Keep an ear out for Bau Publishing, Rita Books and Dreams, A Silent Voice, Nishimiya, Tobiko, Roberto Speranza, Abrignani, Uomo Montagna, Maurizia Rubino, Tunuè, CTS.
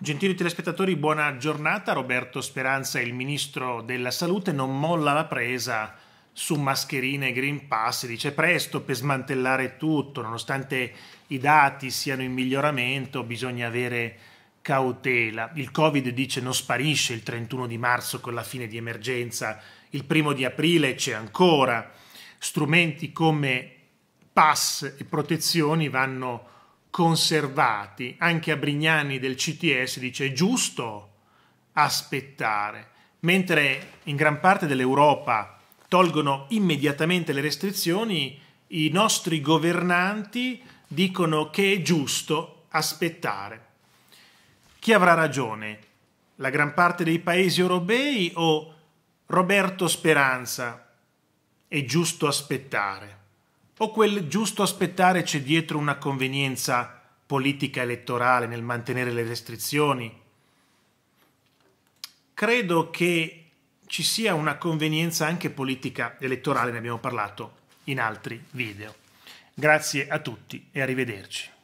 Gentili telespettatori, buona giornata. Roberto Speranza, il ministro della Salute, non molla la presa su mascherine e Green Pass. Dice presto per smantellare tutto, nonostante i dati siano in miglioramento bisogna avere cautela. Il Covid, dice, non sparisce il 31 di marzo con la fine di emergenza, il 1 di aprile c'è ancora. Strumenti come pass e protezioni vanno conservati. Anche Abrignani del CTS dice è giusto aspettare. Mentre in gran parte dell'Europa tolgono immediatamente le restrizioni, i nostri governanti dicono che è giusto aspettare. Chi avrà ragione? La gran parte dei paesi europei o Roberto Speranza? È giusto aspettare. O quel giusto aspettare c'è dietro una convenienza politica elettorale nel mantenere le restrizioni? Credo che ci sia una convenienza anche politica elettorale, ne abbiamo parlato in altri video. Grazie a tutti e arrivederci.